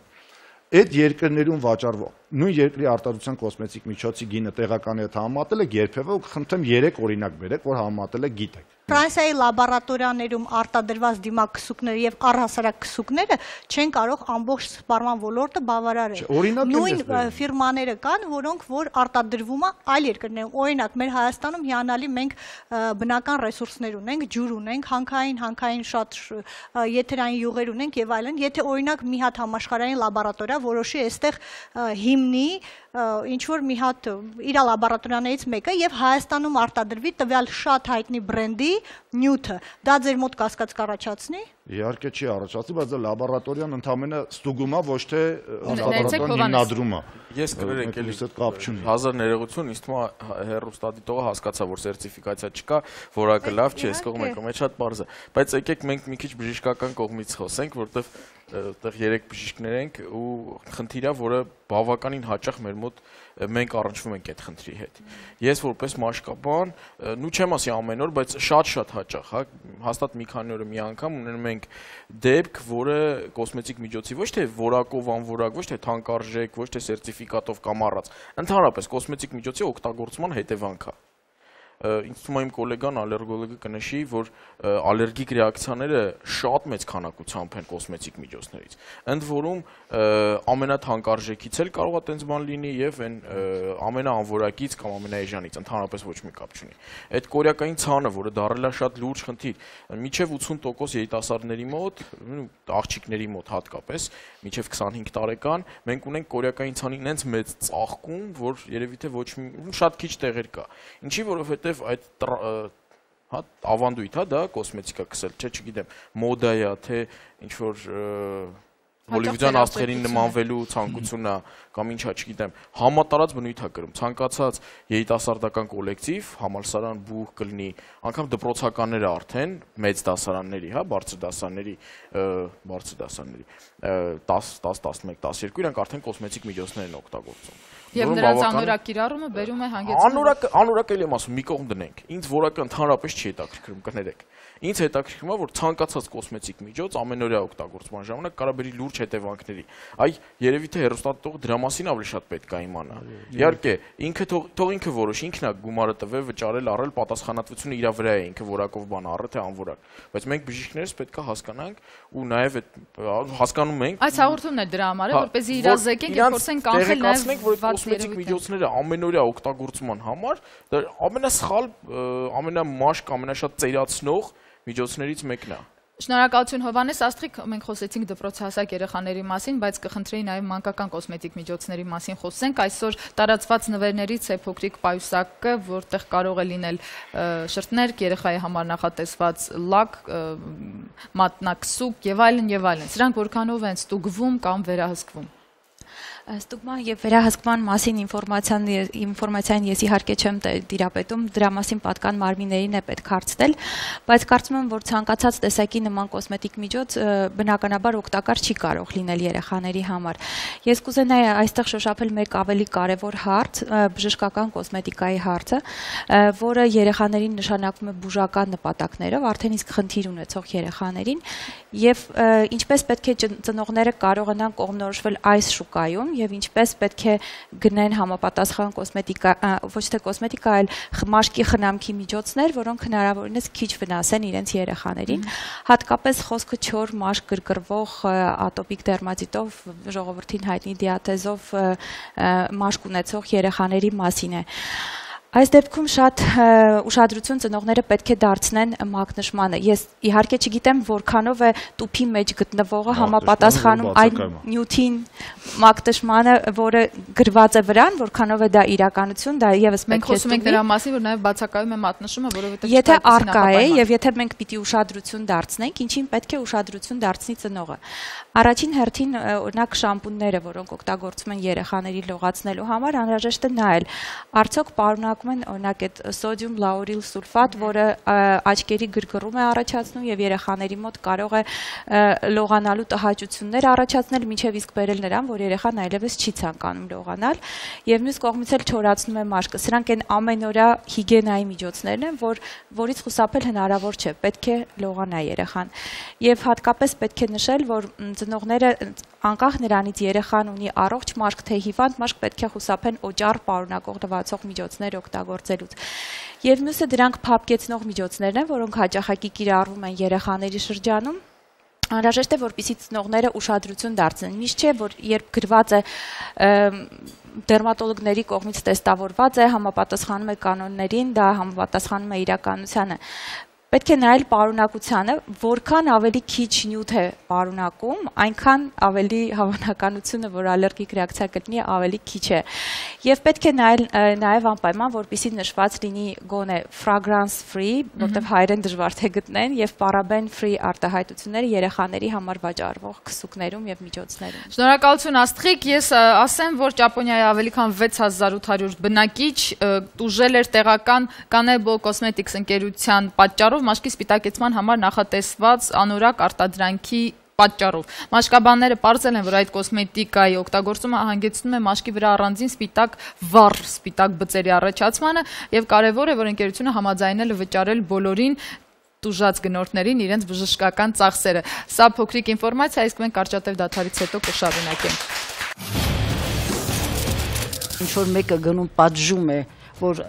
Այդ երկրներում վաճառվող նույն երկրի արտադրության կոսմետիկ միջոցի գինը տեղականը համատել է երբևէ, խնդրեմ երեք օրինակ բերեք, որ համատել է գիտեք։ Ֆրանսիայի լաբորատորիաներում արտադրված դիմակսուկները եւ առհասարակ քսուկները չեն կարող ամբողջ սպառման ոլորտը բավարարել։ Նույն ֆիրմաները կան, որոնք որ արտադրվում է այլ երկրներում։ Օրինակ, մեր Հայաստանում հիանալի մենք բնական ռեսուրսներ ունենք, ջուր ունենք, հանքային, հանքային շատ եթերային յուղեր ունենք եւ այլն։ Եթե օրինակ մի հատ համաշխարհային լաբորատորիա որոշի այստեղ հիմնի ինչ որ մի հատ իր լաբորատորիաներից մեկը եւ Հայաստանում արտադրվի տվյալ շատ հայտնի բրենդի նյութը դա ձեր մոտ կասկած կառաջացնի իհարկե չի առաջացնի բայց լաբորատորիան ընդհանրապես ստուգումա ոչ թե լաբորատորիան հիմնադրումա ես կներեք էլի այդ կապ չունի հազար ներողություն ինձ թվում է հերոստատիտողը հասկացա որ սերտիֆիկացիա չկա որակը լավ չէ ես կողմ եկում է շատ բարձր բայց եկեք մենք մի քիչ բժշկական կողմից խոսենք որտեվ այդտեղ երեք բժիշկներ ենք ու խնդիրը որը բավականին հաճախ մեր մոտ մենք առնչվում ենք այդ խնդրի հետ։ Ես որպես մաշկաբան, նու չեմ ասի ամեն օր, բայց շատ-շատ հաճախ, հա, հաստատ մի քանի օրը մի անգամ ունենում ենք դեպք, որը կոսմետիկ միջոցի ոչ թե որակով անորակ, ոչ թե թանկարժեք, ոչ թե սերտիֆիկատով կամ առած, ընդհանրապես կոսմետիկ միջոցի օգտագործման հետևանք է։ Ինձ թվում է իմ կոլեգան ալերգոլոգը կնշի, որ ալերգիկ ռեակցիաները շատ մեծ քանակությամբ են կոսմետիկ միջոցներից։ Ընդ որում ամենաթանկարժեքից էլ կարող է տենց բան լինի եւ այն ամենաանվորակից կամ ամենաեժանից, ընդհանրապես ոչ մի կապ չունի։ Այդ կորեական ցանը, որը դարել է շատ լուրջ խնդիր, մինչեւ ութսուն տոկոս երիտասարդների մոտ, աղջիկների մոտ հատկապես, մինչեւ քսանհինգ տարեկան, մենք ունենք կորեական ցանի նենց մեծ ծաղկում, որ երևի թե ոչ մի շատ քիչ տեղեր կա։ Ինչի որովհետեւ այդ ավանդույթ է դա կոսմետիկա կսել, չէ չգիտեմ, մոդա է, թե ինչ-որ հոլիվուդյան աստղերին նմանվելու ցանկությունն է կամ ինչա չգիտեմ, համատարած բնույթ է կրում, ցանկացած երիտասարդական կոլեկտիվ, համալսարան բուհ կլինի, անգամ դպրոցականները արդեն մեծ դասարանների, հա, բարձր դասարանների, բարձր դասարանների, տաս, տասնմեկ, տասներկու իրանք արդեն կոսմետիկ միջոցներ են օգտագործում։ Եվ նրանց անորակ կիրառումը բերում է հանգեցնում։ Անորակ էլ եմ ասում, մի կողմ դնենք, ինձ որակը ընդհանրապես չի հետաքրքրում, կներեք։ Ինձ հետաքրքրում է, որ ցանկացած կոսմետիկ միջոց ամենօրյա օգտագործման ժամանակ կարող է բերի լուրջ հետևանքների։ Այ երևի թե հեռուստատիտողը դրա մասին ավելի շատ պետք է իմանա։ Իհարկե, ինքը թող ինքը որոշի, ինքն է գումարը տվել, վճարել, առել, պատասխանատվությունը իր վրա է, ինքը որակով բան առը թե անորակ։ Բայց մենք բժիշկներս պետք է հասկանանք ու նաև այդ հասկանում ենք։ Այս հաղորդումն է դրա համար, որպեսզի իրազեկենք եւ փորձենք կանխել նաեւ կոսմետիկ միջոցները ամենօրյա օգտագործման համար դա ամենասխալ, ամենամաշկ, ամենաշատ ծերացնող միջոցներից մեկն է։ Շնորհակալություն Հովհաննես, Աստղիկ, մենք խոսեցինք դպրոցահասակ երեխաների մասին, բայց կխնդրեի նաև մանկական կոսմետիկ միջոցների մասին խոսենք։ Այսօր տարածված նվերներից է փոքրիկ պայուսակը, որտեղ կարող է լինել շրթներկ, երեխայի համար նախատեսված լակ, մատնակսուկ եւ այլն եւ այլն։ Սրանք որքանով են ստուգվում կամ վերահսկվում։ Ստուգման և վերահսկման մասին ինվորմացիան ես իհարկե չեմ տիրապետում, դրա մասին պատկան մարմիներին է պետք հարցնել, բայց կարծում եմ, որ ցանկացած տեսակի նման կոսմետիկ միջոց բնականաբար օգտակար չի կարող լինել երեխաների համար։ Ես կուզենայի այստեղ շոշափել մեկ ավելի կարևոր հարց, բժշկական կոսմետիկայի հարցը, որը երեխաներին նշանակում է բուժական նպատակներով, արդեն իսկ խնդիր ունեցող երեխաներին, եւ ինչպես պետք է ծնողները կարողանան կողմնորոշվել այս շուկայում և ինչպես պետք է գնեն համապատասխան կոսմետիկա, ոչ թե կոսմետիկա, այլ մաշկի խնամքի միջոցներ, որոնք հնարավորինս քիչ վնասեն իրենց երեխաներին, հատկապես խոսքը չոր մաշկ գրգռվող ատոպիկ դերմատիտով, ժողովրդին հայտնի դիաթեզով մաշկ ունեցող երեխաների մասին է։ Այս դեպքում շատ ուշադրություն ծնողները պետք է դարձնեն մակնշմանը։ Ես իհարկե չգիտեմ, որքանով է տուփի մեջ գտնվողը համապատասխանում այն նյութին մակնշմանը, որը գրված է վրան, որքանով է դա իրականություն, դա եւս մենք խոսում ենք դրա մասին, որ նաեւ բացակայում է մատնշումը, որովհետեւ եթե արկա է եւ եթե մենք պիտի ուշադրություն դարձնենք, ինչին պետք է ուշադրություն դարձնի ծնողը։ Առաջին հերթին օրինակ շամպունները, որոնք օգտագործում են երեխաների լողացնելու համար, անհրաժեշտ է նայել, արդյոք պարունակում նշանակում են օրինակ այդ սոդիում լաուրիլ սուլֆատ, որը աչքերի գրգռում է առաջացնում եւ երեխաների մոտ կարող է լողանալու տհաճություններ առաջացնել, մինչեւ իսկ բերել նրան, որ երեխան այլևս չի ցանկանում լողանալ, եւ մյուս կողմից էլ չորացնում է մաշկը։ Սրանք այն ամենօրյա հիգիենայի միջոցներն են, որ որից խուսափել հնարավոր չէ, պետք է լողանա երեխան։ Եվ հատկապես պետք է նշել, որ ծնողները անկախ նրանից երեխան ունի առողջ մաշկ թե հիվանդ մաշկ, պետք է խուսափեն օճառ պարունակող լվացող միջոցներ օգտագործելուց։ Եվ մյուսը դրանք փափկեցնող միջոցներն են, որոնք հաճախակի կիրառվում են երեխաների շրջանում։ Անհրաժեշտ է, որպեսզի ծնողները ուշադրություն դարձնեն։ Միշտ չէ, որ երբ գրված է դերմատոլոգների կողմից տեստավորված է, համապատասխանում է կանոններին, դա համապատասխանում է իրականությանը։ Պետք է նայել պարունակությանը, որքան ավելի քիչ նյութ է պարունակում, այնքան ավելի հավանականությունը, որ ալերգիկ ռեակցիա կլինի, ավելի քիչ է։ Եվ պետք է նայել նաև անպայման, որպեսզի նշված լինի գոնե fragrance free, որտեղ հայերեն դժվար թե գտնեն, եւ paraben free արտահայտությունները երեխաների համար վաճառվող քսուկներում եւ միջոցներում։ Շնորհակալություն Աստղիկ, ես ասեմ, որ Ճապոնիայի ավելի քան վեց հազար ութ հարյուր բնակիչ տուժել էր տեղական Kanebo Cosmetics ընկերության պատճառով մաշկի սպիտակեցման համար նախատեսված անորակ արտադրանքի պատճառով։ Մաշկաբանները պարզել են, որ այդ կոսմետիկայի օգտագործումը հանգեցնում է մաշկի վրա առանձին սպիտակ վառ սպիտակ բծերի առաջացմանը եւ կարեւոր է, որ ընկերությունը համաձայնել է վճարել բոլորին տուժած գնորդներին իրենց բժշկական ծախսերը։ Սա փոքրիկ ինֆորմացիա, իսկ մենք կարճատև դադարից հետո կշարունակենք։ Ինչ որ մեկը գնում պատժում է, որ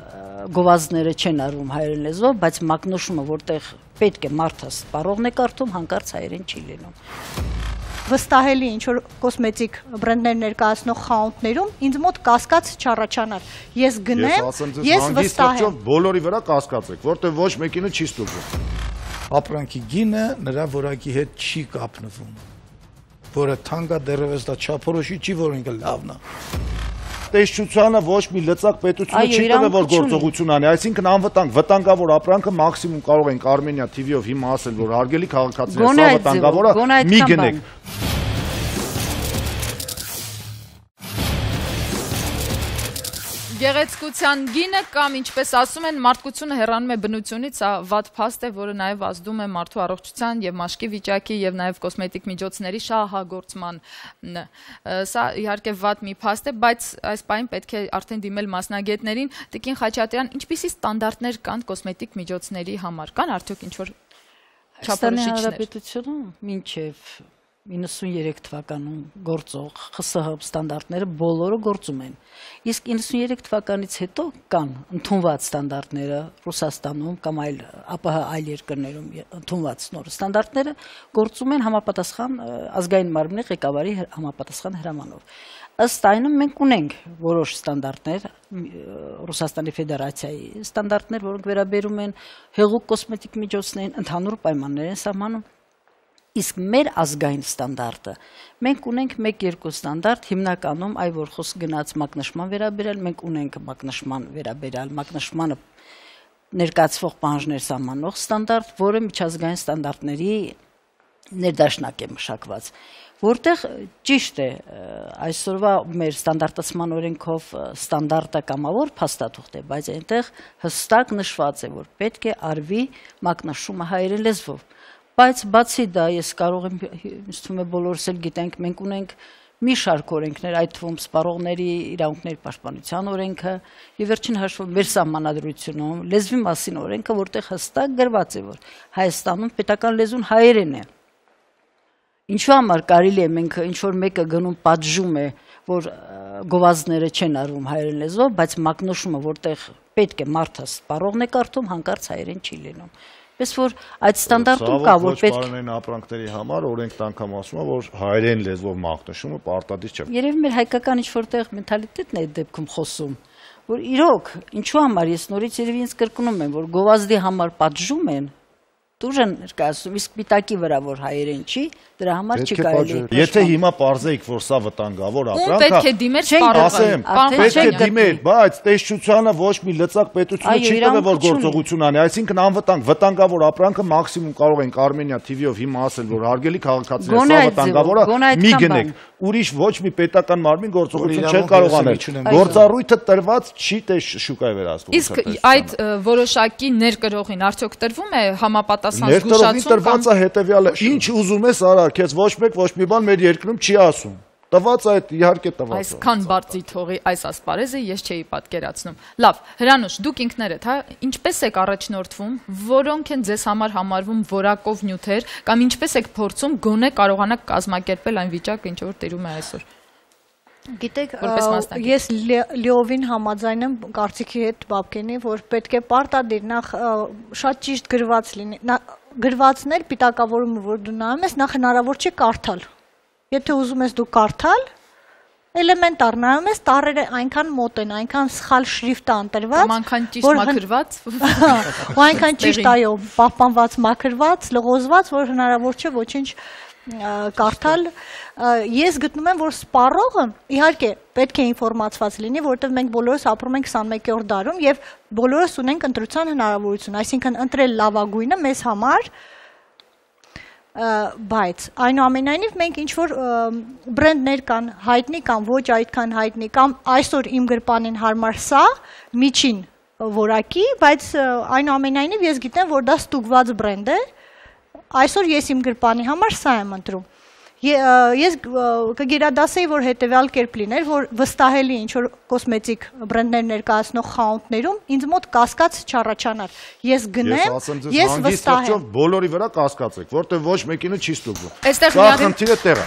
գովազները չեն արվում հայերեն լեզվով, բայց մակնոշումը, որտեղ պետք է մարդը սպառողն է կարդում, հանկարծ հայերեն չի լինում։ Վստահելի ինչ-որ կոսմետիկ բրենդներ ներկայացնող խանութներում ինձ մոտ կասկած չառաջանար։ Ես գնեմ, ես վստահ եմ։ Բոլորի վրա կասկածեք, որտեղ ոչ մեկին չի ստուգում։ Ապրանքի գինը նրա որակի հետ չի կապնվում, որը թանկ է դեռևս, դա չափորոշի չի, որ ինքը լավն է։ Տեսչությանը ոչ մի լծակ պետությունը չի տվել, որ գործողություն անի, այսինքն անվտանգ, վտանգավոր ապրանքը մաքսիմում կարող ենք Armenia T V-ով հիմա ասել, որ հարգելի քաղաքացիներ, սա վտանգավորը մի գնեք։ Գեղեցկության գինը կամ ինչպես ասում են, մարդկությունը հեռանում է բնությունից, սա վատ փաստ է, որը նաև ազդում է մարդու առողջության եւ մաշկի վիճակի եւ նաեւ կոսմետիկ միջոցների շահագործման։ Սա իհարկե վատ մի փաստ է, բայց այս պայն պետք է արդեն դիմել մասնագետներին։ Տիկին Խաչատրյան, ինչպիսի ստանդարտներ կան կոսմետիկ միջոցների համար, կան արդյոք ինչ որ չափորոշիչներ։ իննսունուերեք թվականում գործող ԽՍՀ ստանդարտները բոլորը գործում են։ Իսկ իննսունուերեք թվականից հետո կան ընդունված ստանդարտները Ռուսաստանում կամ այլ ԱՊՀ այլ երկրներում ընդունված նոր ստանդարտները գործում են համապատասխան ազգային մարմնի ղեկավարի համապատասխան հրամանով։ Ըստ այնու մենք ունենք որոշ ստանդարտներ, Ռուսաստանի Ֆեդերացիայի ստանդարտներ, որոնք վերաբերում են հեղուկ կոսմետիկ միջոցներին, ընդհանուր պայմաններ են սահմանում։ Իսկ մեր ազգային ստանդարտը, մենք ունենք մեկ-երկու ստանդարտ, հիմնականում այ որ խոսք գնաց մակնշման վերաբերյալ, մենք ունենք մակնշման վերաբերյալ, մակնշմանը ներկայացվող պահանջներ սահմանող ստանդարտ, որը միջազգային ստանդարտների ներդաշնակ է մշակված, որտեղ ճիշտ է այսօրվա մեր ստանդարտացման օրենքով ստանդարտը կամավոր փաստաթուղթ է, բայց այնտեղ հստակ նշված է, որ պետք է արվի մակնշումը հայերեն լեզվով։ Բայց բացի դա, ես կարող եմ, ինձ թվում է բոլորս էլ գիտենք, մենք ունենք մի շարք օրենքներ, այդ թվում սպառողների իրավունքների պաշտպանության օրենքը եւ վերջին հաշվով մեր սահմանադրությունում լեզվի մասին օրենքը, որտեղ հստակ գրված է, որ Հայաստանում պետական լեզուն հայերեն է։ Ինչու համար կարելի է մենք ինչ որ մեկը գնում պատժում է, որ գովազները չեն արվում հայերեն լեզվով, բայց մակնոշումը, որտեղ պետք է մարդը սպառողն է կարդում, հանկարծ հայերեն չի լինում։ Պես որ այդ ստանդարտում կա, որ պետք է պարմենային ապրանքների համար օրենքն անգամ ասում է, որ հայերեն լեզվով մաղտնշումը պարտադիր չէ։ Երևի մեր հայկական ինչ-որ տեղ մենթալիտետն է այդ դեպքում խոսում, որ իրոք ինչու համար ես նորից երևի ինձ կրկնում եմ, որ գովազդի համար պատժում են, Տուրեն ներկայացնում, իսկ պիտակի վրա որ հայերեն չի, դրա համար չի կարելի։ Եթե հիմա parzեիք, որ սա վտանգավոր ապրանք է, պետք է դիմել, բայց տեսչությանը ոչ մի լծակ պետությունը չի տվել, որ գործողություն անի, այսինքն անվտանգ, վտանգավոր ապրանքը մաքսիմում կարող ենք Armenia TV-ով հիմա ասել, որ հարգելի քաղաքացիներ, սա վտանգավոր է, մի գնեք, ուրիշ ոչ մի պետական մարմին գործողություն չի կարող անել։ Գործառույթը տրված չի տեսշուկայի վերահսկում։ Իսկ այդ որոշակի ներկրողին արդյոք տրվում է համապատասխան Ներդրողի տրված է հետևյալը, ինչ ուզում ես արա, քեզ ոչ մեկ ոչ մի բան մեր երկրում չի ասում, տված այդ իհարկե տված է։ Այսքան բարձի թողի այս ասպարեզը ես չէի պատկերացնում։ Լավ, Հրանուշ, դուք ինքներդ, ինչպես եք առաջնորդվում, որոնք են ձեզ համար համարվում որակով նյութեր, կամ ինչպես եք փորձում գոնե կարողանաք կազմակերպել այն վիճակը, ինչ որ տիրում է այսօր։ Գիտեք, ես լիովին համաձայն եմ կարծիքի հետ Բաբկենի, որ պետք է պարտադիր նախ շատ ճիշտ գրված լինի, գրվածներ պիտակավորումը որ դու նայում ես, նախ հնարավոր չէ կարդալ։ Եթե ուզում ես դու կարդալ, էլեմենտար նայում ես, տառերը այնքան մոտ են, այնքան սխալ շրիֆտ է ընտրված, որ մաքրված, ու այնքան ճիշտ այո, պահպանված, մաքրված, լղոզված, որ հնարավոր չէ ոչինչ կարդալ։ Ես գտնում եմ, որ սպառողը իհարկե պետք է ինֆորմացված լինի, որովհետև մենք բոլորս ապրում ենք քսանմեկերորդ դարում եւ բոլորս ունենք ընտրության հնարավորություն, այսինքն ընտրել լավագույնը մեզ համար, բայց այնուամենայնիվ մենք ինչ որ բրենդներ կան, հայտնի կամ ոչ այդքան հայտնի, կամ այսօր իմ գրպանին հարմար սա միջին որակի, բայց այնուամենայնիվ ես գիտեմ, որ դա ստուգված բրենդ է։ Այսօր ես իմ գրպանի համար սա եմ ընտրում, ես կգերադասեի, որ հետևյալ կերպ լիներ, որ վստահելի ինչ-որ կոսմետիկ բրենդներ ներկայացնող խանութներում, ինձ մոտ կասկած չառաջանար, ես գնեմ, ես վստահեմ։ Բոլորի վրա կասկածեք, որտեղ ոչ մեկին չի ստուգվում, սա խնդիրը տեղը,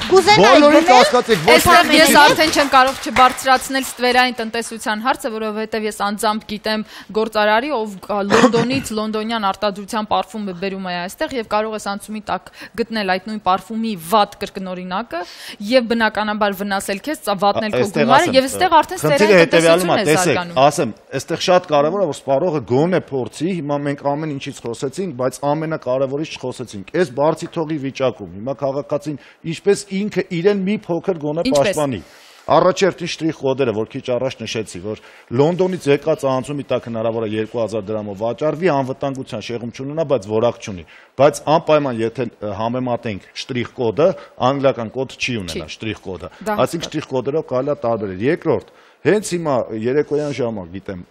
բոլորի կասկածեք, ոչ մեկին։ Ես արդեն չեմ կարող չբարձրացնել ստվերային տնտեսության հարցը, որովհետև ես անձամբ գիտեմ գործարարի, ով Լոնդոնից լոնդոնյան արտադրության պարֆումը բերում է այստեղ եւ կարող ես անցումի տակ գտնել այդ նույն պարֆումի վատ կրկնօրինակը եւ բնականաբար վնասել քեզ, ծավատնել քո գումարը եւ այստեղ արդեն ստերային տնտեսություն է զարգանում։ Ասեմ, այստեղ շատ կարեւոր է, որ սպառողը գոնե փորձի, հիմա մենք ամեն ինչից խոսեցինք, բայց ամենակարևորից չխոսեցինք։ Այս բարձի թողի վիճակում հիմա քաղաքացին ինչպես ինքը իրեն մի փոքր գոնե պաշտպանի։ Առաջերտի շտրիխ կոդերը, որ քիչ առաջ նշեցի, որ Լոնդոնից եկած անցումի տակ հնարավոր է երկու հազար դրամով վաճառվի, անվտանգության շեղում չունենա, բայց որակ չունի։ Բայց անպայման եթե համեմատենք շտրիխ կոդը, անգլիական կոդ չի ունենա շտրիխ կոդը։ Այսինքն շտրիխ կոդերով կարելի է տարբերել։ Երկրորդ, հենց հիմա երեկոյան ժամը, գիտեմ,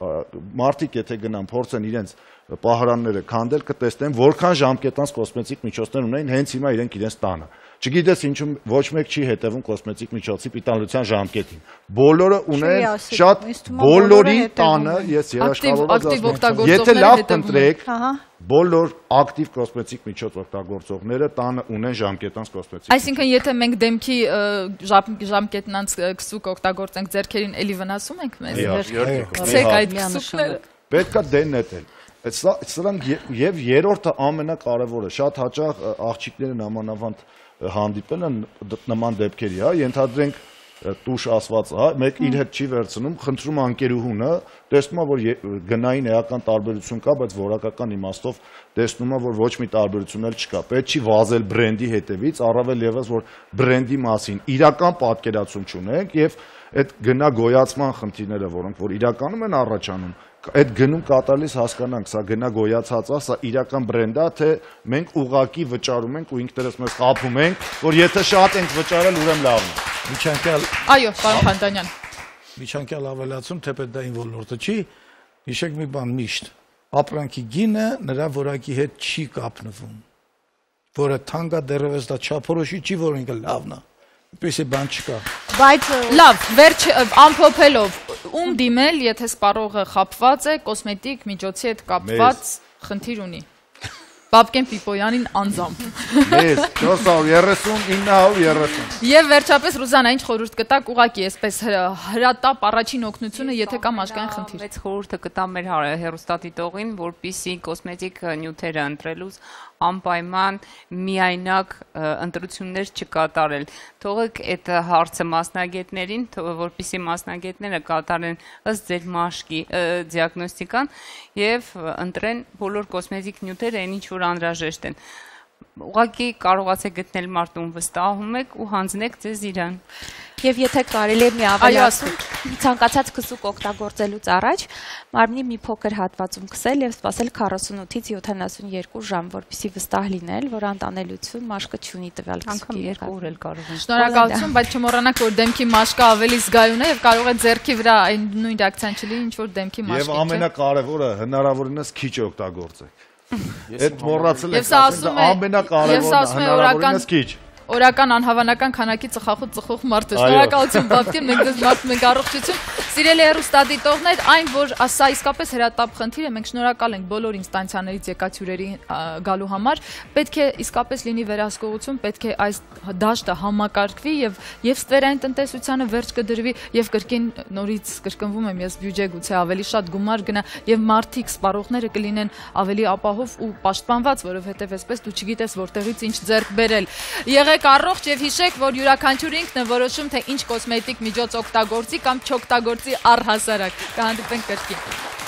մարդիկ եթե գնան փորձեն իրենց պահարանները քանդել, կտեսնեն որքան ժամկետանց կոսմետիկ միջոցներ ունեն, հենց հիմա իրենք իրենց տանը։ Չգիտես ինչում ոչ մեկ չի հետևում կոսմետիկ միջոցի պիտանլության ժամկետին։ Բոլորը ունեն շատ բոլորի տանը, ես երաշխավորված ասում, եթե լավ կընտրեք, բոլոր ակտիվ կոսմետիկ միջոց օգտագործողները տանը ունեն ժամկետանց կոսմետիկ։ Այսինքն եթե մենք դեմքի ժամկետանց քսուկ օգտագործենք, ձեռքերին էլի վնասում ենք մեզ։ Գցեք այդ քսուկները։ Պետք է դենետել։ Սրանք եւ երրորդը ամենակարևորը, շատ հաճախ աղջիկներն ամանավանդ հանդիպել են նման դեպքերի, ենթադրենք տուշ ասված, մեկ իր հետ չի վերցնում, խնդրում անկերուհունը, տեսնում է, որ գնային էական տարբերություն կա, բայց որակական իմաստով տեսնում է, որ ոչ մի տարբերություն էլ չկա, պետք չի վազել բրենդի հետևից, առավել եւս որ բրենդի մասին իրական պատկերացում չունենք եւ այդ գնա գոյացման խնդիրները, որոնք որ իրականում են առաջանում, այդ գնում կատարելիս հասկանանք, սա գնա գոյացածա, սա իրական բրենդա, թե մենք ուղակի վճարում ենք ու ինքներս մեզ խաբում ենք, որ եթե շատ ենք վճարել, ուրեմն լավն է։ Այո, պարոն Խանտանյան։ Միջանկյալ ավելացում, թեպետ դա իմ ոլորտը չի, հիշեք մի բան միշտ, ապրանքի գինը նրա որակի հետ չի կապնվում, որը թանկա դեռևս դա չափորոշի չի, որ ինքը լավն է։ Պիսի բան չկա։ Բայց լավ, վերջ ամփոփելով, ում դիմել, եթե սպառողը խաբված է, կոսմետիկ միջոցի հետ կապված խնդիր ունի։ Բաբկեն Պիպոյանին անձամբ։ Մեզ, չորս հարյուր երեսուն, ինը հարյուր երեսուն։ Եվ վերջապես Ռուզաննա, ինչ խորհուրդ կտաք, ուղղակի այսպես հրատապ առաջին օգնությունը, եթե կա մաշկային խնդիր։ Մեծ խորհուրդը կտամ մեր հեռուստադիտողին, որպեսզի կոսմետիկ նյութերը ընտրելուց անպայման միայնակ ընտրություններ չկատարել։ Թողեք այդ հարցը մասնագետներին, որպեսզի մասնագետները կատարեն ըստ ձեր մաշկի դիագնոստիկան եւ ընտրեն բոլոր կոսմետիկ նյութերը, այն ինչ որ անհրաժեշտ են։ Ուղղակի կարողացեք գտնել մարդուն, վստահում եք ու հանձնեք ձեզ իրան։ Եվ եթե կարելի է մի ավելացում ցանկացած քսուկ օգտագործելուց առաջ մարմնի մի փոքր հատվածում քսել եւ սպասել քառասունութից յոթանասունյերկու ժամ, որպեսզի վստահ լինել, որ անտանելիություն մաշկը չունի տվյալ քսուկի։ Երկու օր էլ կարող են։ Շնորհակալություն, բայց չմոռանաք, որ դեմքի մաշկը ավելի զգայուն է եւ կարող է ձեռքի վրա այն նույն ռեակցիան չլինի, ինչ որ դեմքի մաշկի։ Եվ ամենակարևորը հնարավորինս քիչ օգտագործեք։ Այդ մոռացել եք, ասենք ամենակարևորն հնարավորինս քիչ։ Օրական անհավանական քանակի ծխախոտ ծխող մարդ է։ Շնորհակալություն Բաբկեն, մենք ձեզ մարդ մենք առողջություն։ Սիրելի հեռուստադիտողներ, այն որ սա իսկապես հրատապ խնդիր է, մենք շնորհակալ ենք բոլոր ինստանցիաներից եկած հյուրերի գալու համար։ Պետք է իսկապես լինի վերահսկողություն, պետք է այս դաշտը համակարգվի եւ եւ ստվերային տնտեսությանը վերջ կդրվի եւ կրկին նորից կրկնվում եմ, ես բյուջե գուցե ավելի շատ գումար գնա եւ մարդիկ սպառողները կլինեն ավելի ապահով ու պաշտպանված, որովհետեւ այսպես դու չգիտես որտեղից ինչ ձեռք բերել։ Եղեք առողջ եւ հիշեք, որ յուրաքանչյուր ինքն է որոշում, թե ինչ կոսմետիկ միջոց օգտագործի կամ չօգտագործի առհասարակ։ Կհանդիպենք կրկին։